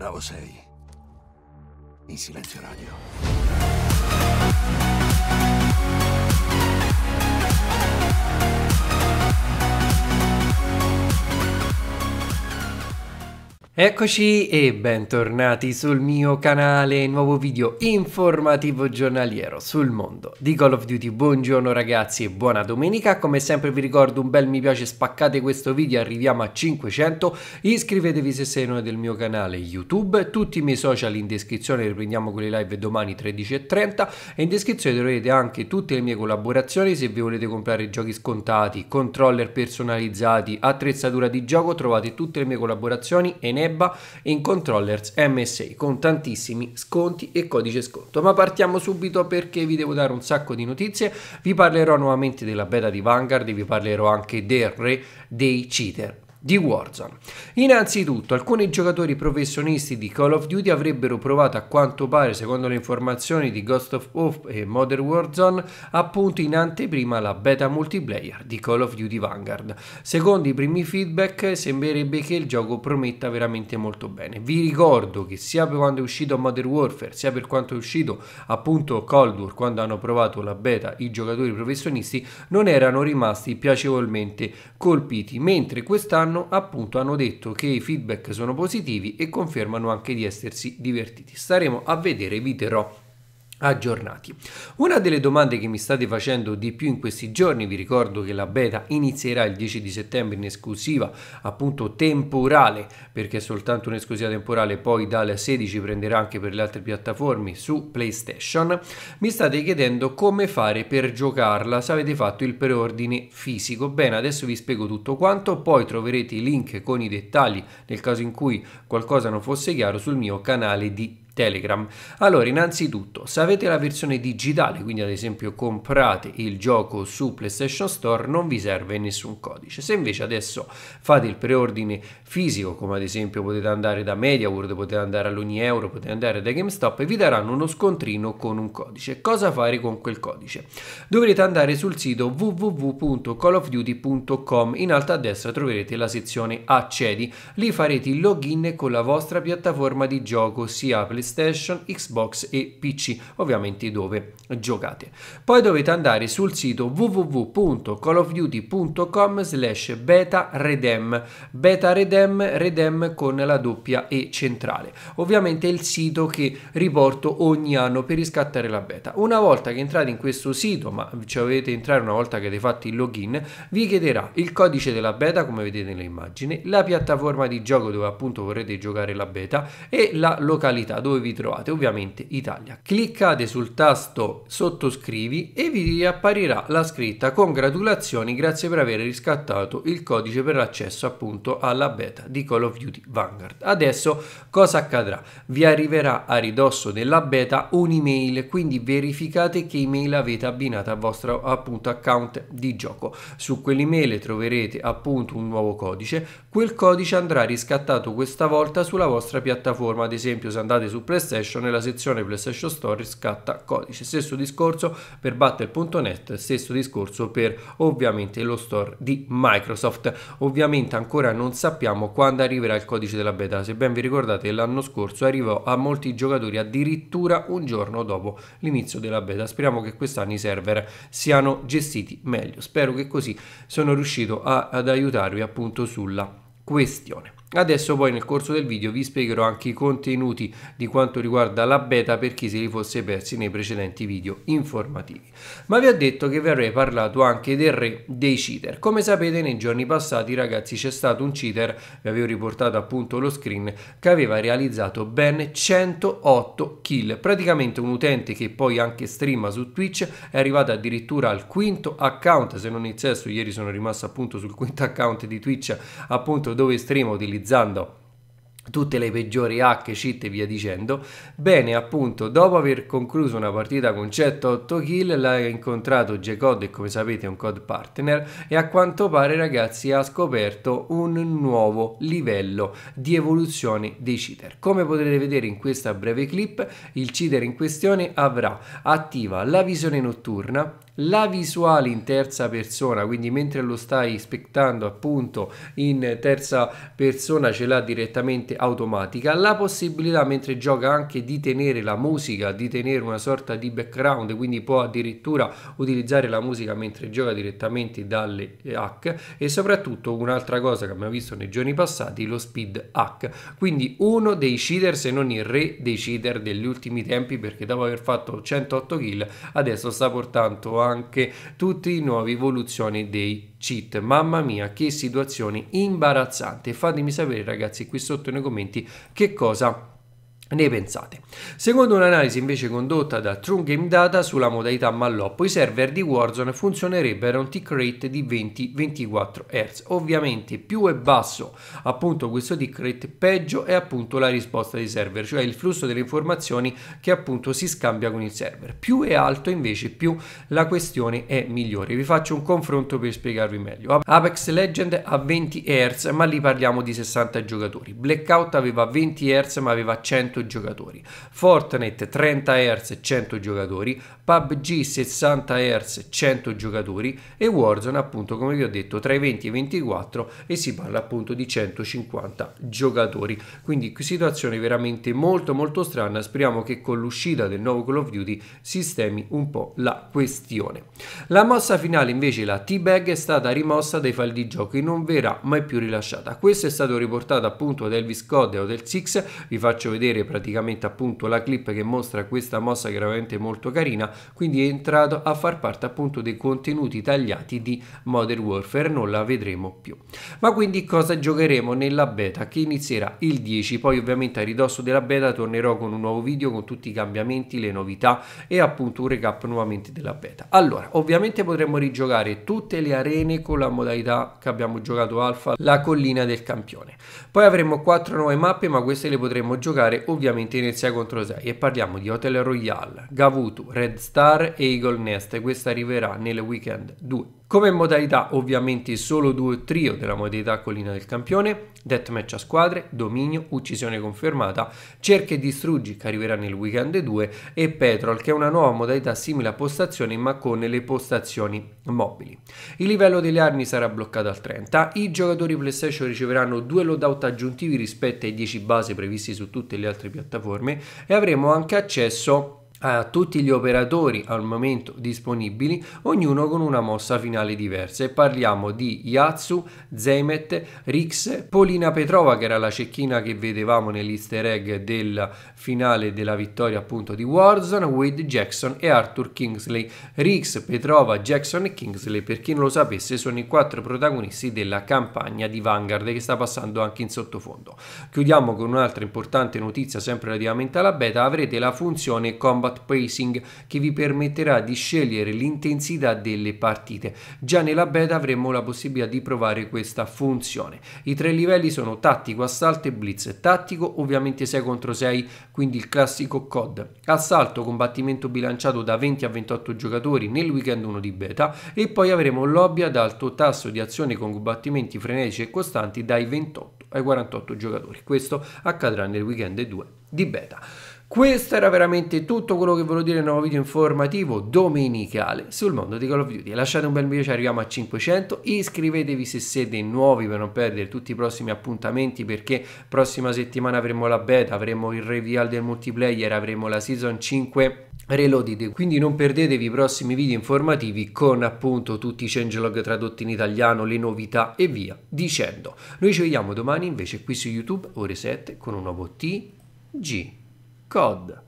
Bravo sei. In silenzio radio. Eccoci e bentornati sul mio canale, nuovo video informativo giornaliero sul mondo di Call of Duty. Buongiorno ragazzi e buona domenica, come sempre vi ricordo un bel mi piace, spaccate questo video, arriviamo a 500, iscrivetevi se sei nuovo del mio canale YouTube, tutti i miei social in descrizione, riprendiamo con le live domani 13:30 e in descrizione troverete anche tutte le mie collaborazioni, se vi volete comprare giochi scontati, controller personalizzati, attrezzatura di gioco, trovate tutte le mie collaborazioni e ne in controllers MSI con tantissimi sconti e codice sconto. Ma partiamo subito perché vi devo dare un sacco di notizie, vi parlerò nuovamente della beta di Vanguard e vi parlerò anche del re dei cheater di Warzone. Innanzitutto alcuni giocatori professionisti di Call of Duty avrebbero provato, a quanto pare secondo le informazioni di Ghost of Hope e Modern Warzone, appunto in anteprima la beta multiplayer di Call of Duty Vanguard. Secondo i primi feedback sembrerebbe che il gioco prometta veramente molto bene. Vi ricordo che sia per quando è uscito Modern Warfare sia per quanto è uscito appunto Cold War, quando hanno provato la beta i giocatori professionisti non erano rimasti piacevolmente colpiti, mentre quest'anno appunto hanno detto che i feedback sono positivi e confermano anche di essersi divertiti. Staremo a vedere, vi terrò aggiornati. Una delle domande che mi state facendo di più in questi giorni, vi ricordo che la beta inizierà il 10 di settembre in esclusiva appunto temporale, perché è soltanto un'esclusiva temporale, poi dal 16 prenderà anche per le altre piattaforme su PlayStation. Mi state chiedendo come fare per giocarla, se avete fatto il preordine fisico. Bene, adesso vi spiego tutto quanto, poi troverete i link con i dettagli nel caso in cui qualcosa non fosse chiaro sul mio canale di Telegram. Allora, innanzitutto, se avete la versione digitale, quindi ad esempio comprate il gioco su PlayStation Store, non vi serve nessun codice. Se invece adesso fate il preordine fisico, come ad esempio potete andare da Mediaworld, potete andare all'ogni euro, potete andare da GameStop, e vi daranno uno scontrino con un codice. Cosa fare con quel codice? Dovrete andare sul sito www.callofduty.com, in alto a destra troverete la sezione accedi, lì farete il login con la vostra piattaforma di gioco, sia PlayStation, Xbox e PC, ovviamente dove giocate. Poi dovete andare sul sito www.callofduty.com/beta-redem, redem con la doppia E centrale, ovviamente il sito che riporto ogni anno per riscattare la beta. Una volta che entrate in questo sito, ma ci dovete entrare una volta che avete fatto il login, vi chiederà il codice della beta, come vedete nell'immagine, la piattaforma di gioco dove appunto vorrete giocare la beta e la località dove vi trovate, ovviamente Italia. Cliccate sul tasto sottoscrivi e vi apparirà la scritta congratulazioni, grazie per aver riscattato il codice per l'accesso appunto alla beta di Call of Duty Vanguard. Adesso cosa accadrà? Vi arriverà a ridosso della beta un'email, quindi verificate che email avete abbinata al vostro appunto account di gioco. Su quell'email troverete appunto un nuovo codice, quel codice andrà riscattato questa volta sulla vostra piattaforma, ad esempio se andate su PlayStation, nella sezione PlayStation Store scatta codice, stesso discorso per battle.net, stesso discorso per ovviamente lo store di Microsoft. Ovviamente ancora non sappiamo quando arriverà il codice della beta, se ben vi ricordate l'anno scorso arrivò a molti giocatori addirittura un giorno dopo l'inizio della beta. Speriamo che quest'anno i server siano gestiti meglio, spero che così sono riuscito ad aiutarvi appunto sulla questione. Adesso poi nel corso del video vi spiegherò anche i contenuti di quanto riguarda la beta per chi se li fosse persi nei precedenti video informativi. Ma vi ho detto che vi avrei parlato anche del re dei cheater. Come sapete nei giorni passati ragazzi c'è stato un cheater, vi avevo riportato appunto lo screen, che aveva realizzato ben 108 kill. Praticamente un utente che poi anche streama su Twitch è arrivato addirittura al quinto account, se non il sesto, ieri sono rimasto appunto sul quinto account di Twitch appunto dove streamo utilizzando tutte le peggiori hack, cheat e via dicendo. Bene, appunto dopo aver concluso una partita con 108 kill l'ha incontrato G-Code e come sapete è un code partner e a quanto pare ragazzi ha scoperto un nuovo livello di evoluzione dei cheater. Come potrete vedere in questa breve clip, il cheater in questione avrà attiva la visione notturna, la visuale in terza persona, quindi mentre lo stai aspettando appunto in terza persona ce l'ha direttamente automatica, la possibilità mentre gioca anche di tenere la musica, di tenere una sorta di background, quindi può addirittura utilizzare la musica mentre gioca direttamente dalle hack, e soprattutto un'altra cosa che abbiamo visto nei giorni passati, lo speed hack, quindi uno dei cheater, se non il re dei cheater degli ultimi tempi, perché dopo aver fatto 108 kill adesso sta portando anche tutti i nuovi evoluzioni dei cheat. Mamma mia, che situazione imbarazzante! Fatemi sapere, ragazzi, qui sotto nei commenti che cosa ne pensate. Secondo un'analisi invece condotta da True Game Data sulla modalità malloppo, i server di Warzone funzionerebbero a un tick rate di 20-24 Hz. Ovviamente più è basso appunto questo tick rate, peggio è appunto la risposta dei server, cioè il flusso delle informazioni che appunto si scambia con il server. Più è alto invece, più la questione è migliore. Vi faccio un confronto per spiegarvi meglio. Apex Legend a 20 Hz, ma lì parliamo di 60 giocatori. Blackout aveva 20 Hz, ma aveva 100 giocatori. Fortnite 30 Hz 100 giocatori, PUBG 60 Hz 100 giocatori e Warzone appunto come vi ho detto tra i 20 e i 24 e si parla appunto di 150 giocatori. Quindi situazione veramente molto strana. Speriamo che con l'uscita del nuovo Call of Duty sistemi un po' la questione. La mossa finale invece, la T-Bag, è stata rimossa dai file di gioco e non verrà mai più rilasciata. Questo è stato riportato appunto ad Elvis Code e Hotel Six. Vi faccio vedere praticamente appunto la clip che mostra questa mossa, che è veramente molto carina. Quindi è entrato a far parte appunto dei contenuti tagliati di Modern Warfare, non la vedremo più. Ma quindi cosa giocheremo nella beta che inizierà il 10? Poi ovviamente a ridosso della beta tornerò con un nuovo video con tutti i cambiamenti, le novità e appunto un recap nuovamente della beta. Allora, ovviamente potremo rigiocare tutte le arene con la modalità che abbiamo giocato alfa, la collina del campione. Poi avremo 4 nuove mappe, ma queste le potremo giocare ovviamente in 6 contro 6, e parliamo di Hotel Royale, Gavutu, Red Star e Eagle Nest. Questa arriverà nel weekend 2. Come modalità ovviamente solo 2 trio della modalità collina del campione, deathmatch a squadre, dominio, uccisione confermata, cerca e distruggi che arriverà nel weekend 2 e Petrol, che è una nuova modalità simile a postazioni ma con le postazioni mobili. Il livello delle armi sarà bloccato al 30, i giocatori PlayStation riceveranno 2 loadout aggiuntivi rispetto ai 10 base previsti su tutte le altre piattaforme e avremo anche accesso a tutti gli operatori al momento disponibili, ognuno con una mossa finale diversa, e parliamo di Yatsu, Zemet, Rix, Polina Petrova, che era la cecchina che vedevamo nell'easter egg del finale della vittoria appunto di Warzone, Wade Jackson e Arthur Kingsley. Rix, Petrova, Jackson e Kingsley, per chi non lo sapesse, sono i 4 protagonisti della campagna di Vanguard che sta passando anche in sottofondo. Chiudiamo con un'altra importante notizia sempre relativamente alla beta: avrete la funzione combat pacing che vi permetterà di scegliere l'intensità delle partite. Già nella beta avremo la possibilità di provare questa funzione. I 3 livelli sono tattico, assalto e blitz. Tattico ovviamente 6 contro 6, quindi il classico COD. Assalto, combattimento bilanciato da 20 a 28 giocatori nel weekend 1 di beta, e poi avremo lobby ad alto tasso di azione con combattimenti frenetici e costanti dai 28 ai 48 giocatori. Questo accadrà nel weekend 2 di beta. Questo era veramente tutto quello che volevo dire nel nuovo video informativo domenicale sul mondo di Call of Duty. Lasciate un bel mi piace, arriviamo a 500, iscrivetevi se siete nuovi per non perdere tutti i prossimi appuntamenti, perché prossima settimana avremo la beta, avremo il reveal del multiplayer, avremo la season 5 reloaded, quindi non perdetevi i prossimi video informativi con appunto tutti i changelog tradotti in italiano, le novità e via dicendo. Noi ci vediamo domani invece qui su YouTube ore 7 con un nuovo TG Cod.